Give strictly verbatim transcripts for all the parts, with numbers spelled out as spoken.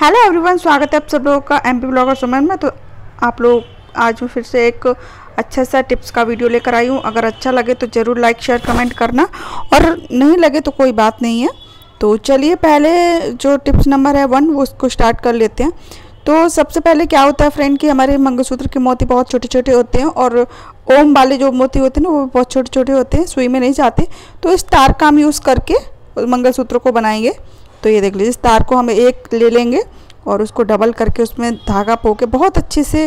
Hello everyone, स्वागत है आप सब लोगों का एमपी ब्लॉगर सुमन में। तो आप लोग आज मैं फिर से एक अच्छा सा टिप्स का वीडियो लेकर आई हूँ। अगर अच्छा लगे तो ज़रूर लाइक शेयर कमेंट करना, और नहीं लगे तो कोई बात नहीं है। तो चलिए पहले जो टिप्स नंबर है वन वो उसको स्टार्ट कर लेते हैं। तो सबसे पहले क्या होता है फ्रेंड कि हमारे मंगलसूत्र के मोती बहुत छोटे छोटे होते हैं, और ओम वाले जो मोती होते हैं ना वो बहुत छोटे छोटे होते हैं, सुई में नहीं जाते। तो इस तार का हम यूज़ करके मंगलसूत्र को बनाएंगे। तो ये देख लीजिए, इस तार को हम एक ले लेंगे और उसको डबल करके उसमें धागा पो के बहुत अच्छे से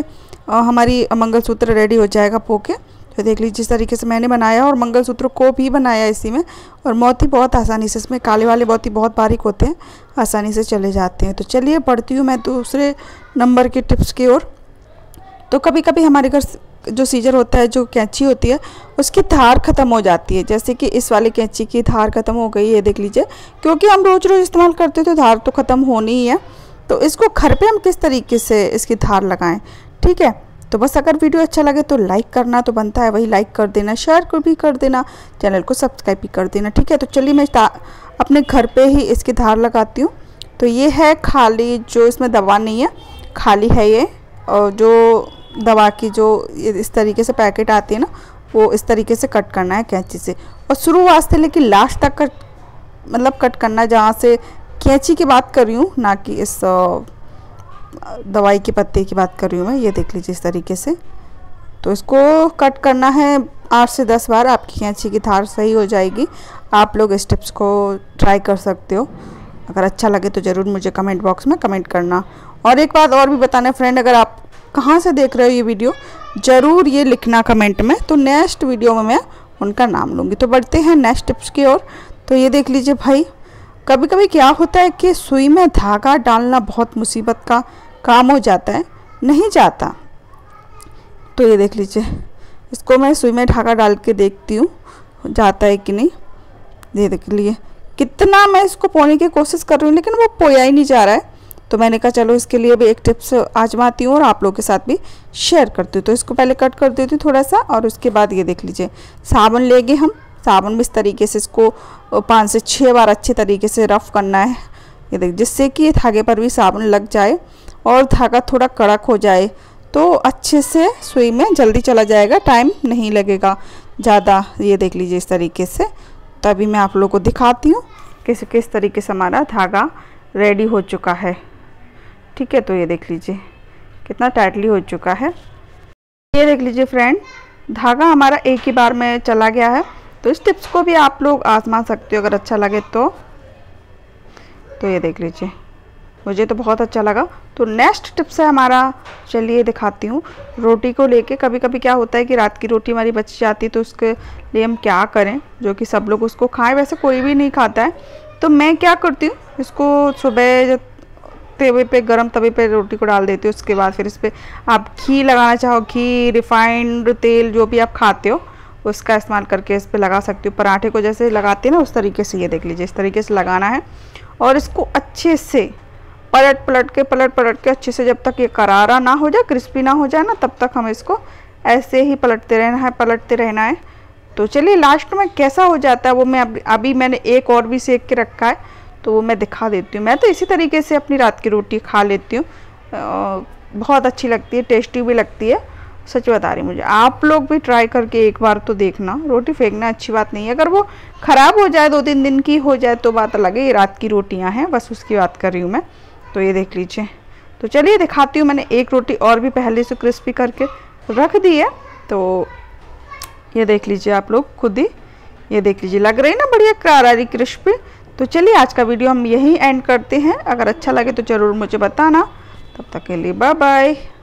हमारी मंगलसूत्र रेडी हो जाएगा पो के। तो देख लीजिए, जिस तरीके से मैंने बनाया, और मंगलसूत्र को भी बनाया इसी में। और मोती बहुत आसानी से, इसमें काले वाले मोती बहुत बारीक होते हैं, आसानी से चले जाते हैं। तो चलिए बढ़ती हूँ मैं दूसरे नंबर के टिप्स की ओर। तो कभी कभी हमारे घर जो सीजर होता है, जो कैंची होती है, उसकी धार ख़त्म हो जाती है। जैसे कि इस वाले कैंची की धार ख़त्म हो गई है, देख लीजिए, क्योंकि हम रोज़ रोज़ इस्तेमाल करते हैं तो धार तो ख़त्म होनी ही है। तो इसको घर पे हम किस तरीके से इसकी धार लगाएं, ठीक है। तो बस अगर वीडियो अच्छा लगे तो लाइक करना तो बनता है, वही लाइक कर देना, शेयर को भी कर देना, चैनल को सब्सक्राइब भी कर देना, ठीक है। तो चलिए मैं अपने घर पर ही इसकी धार लगाती हूँ। तो ये है खाली, जो इसमें दवा नहीं है, खाली है ये। और जो दवा की जो इस तरीके से पैकेट आती है ना, वो इस तरीके से कट करना है कैंची से, और शुरुआत से लेकर लास्ट तक कट मतलब कट करना, जहाँ से कैंची की बात कर रही हूँ, ना कि इस दवाई के पत्ते की बात कर रही हूँ मैं। ये देख लीजिए इस तरीके से। तो इसको कट करना है आठ से दस बार, आपकी कैंची की धार सही हो जाएगी। आप लोग इस टिप्स को ट्राई कर सकते हो। अगर अच्छा लगे तो ज़रूर मुझे कमेंट बॉक्स में कमेंट करना। और एक बात और भी बताना फ्रेंड, अगर आप कहाँ से देख रहे हो ये वीडियो, ज़रूर ये लिखना कमेंट में, तो नेक्स्ट वीडियो में मैं उनका नाम लूँगी। तो बढ़ते हैं नेक्स्ट टिप्स की ओर। तो ये देख लीजिए भाई, कभी कभी क्या होता है कि सुई में धागा डालना बहुत मुसीबत का काम हो जाता है, नहीं जाता। तो ये देख लीजिए, इसको मैं सुई में धागा डाल के देखती हूँ जाता है कि नहीं। ये देख लीजिए, कितना मैं इसको पोने की कोशिश कर रही हूँ लेकिन वो पोया ही नहीं जा रहा है। तो मैंने कहा चलो इसके लिए भी एक टिप्स आजमाती हूँ और आप लोगों के साथ भी शेयर करती हूँ। तो इसको पहले कट कर देती हूँ थोड़ा सा, और उसके बाद ये देख लीजिए साबुन लेंगे हम। साबुन में इस तरीके से इसको पाँच से छः बार अच्छे तरीके से रफ़ करना है, ये देख, जिससे कि धागे पर भी साबुन लग जाए और धागा थोड़ा कड़क हो जाए, तो अच्छे से सुई में जल्दी चला जाएगा, टाइम नहीं लगेगा ज़्यादा। ये देख लीजिए इस तरीके से। तभी मैं आप लोगों को दिखाती हूँ किस किस तरीके से हमारा धागा रेडी हो चुका है, ठीक है। तो ये देख लीजिए कितना टाइटली हो चुका है। ये देख लीजिए फ्रेंड, धागा हमारा एक ही बार में चला गया है। तो इस टिप्स को भी आप लोग आजमा सकते हो अगर अच्छा लगे तो। तो ये देख लीजिए, मुझे तो बहुत अच्छा लगा। तो नेक्स्ट टिप्स है हमारा, चलिए दिखाती हूँ। रोटी को लेके कभी कभी क्या होता है कि रात की रोटी हमारी बच जाती है, तो उसके लिए हम क्या करें जो कि सब लोग उसको खाएँ, वैसे कोई भी नहीं खाता है। तो मैं क्या करती हूँ, इसको सुबह तवे पे, गरम तवे पे रोटी को डाल देते हो। उसके बाद फिर इस पर आप घी लगाना चाहो, घी, रिफाइंड तेल, जो भी आप खाते हो उसका इस्तेमाल करके इस पर लगा सकते हो। पराठे को जैसे लगाते हैं ना, उस तरीके से ये देख लीजिए इस तरीके से लगाना है, और इसको अच्छे से पलट पलट के पलट पलट के अच्छे से, जब तक ये करारा ना हो जाए, क्रिस्पी ना हो जाए ना, तब तक हमें इसको ऐसे ही पलटते रहना है, पलटते रहना है। तो चलिए लास्ट में कैसा हो जाता है वो मैं अभी, मैंने एक और भी सेक के रखा है तो वो मैं दिखा देती हूँ। मैं तो इसी तरीके से अपनी रात की रोटी खा लेती हूँ, बहुत अच्छी लगती है, टेस्टी भी लगती है, सच बता रही मुझे। आप लोग भी ट्राई करके एक बार तो देखना। रोटी फेंकना अच्छी बात नहीं है, अगर वो ख़राब हो जाए, दो तीन दिन की हो जाए तो बात अलग है। ये रात की रोटियाँ हैं, बस उसकी बात कर रही हूँ मैं। तो ये देख लीजिए, तो चलिए दिखाती हूँ। मैंने एक रोटी और भी पहले से क्रिस्पी करके रख दी है, तो ये देख लीजिए आप लोग खुद ही, ये देख लीजिए, लग रही ना बढ़िया करारी क्रिस्पी। तो चलिए आज का वीडियो हम यहीं एंड करते हैं। अगर अच्छा लगे तो ज़रूर मुझे बताना। तब तक के लिए बाय बाय।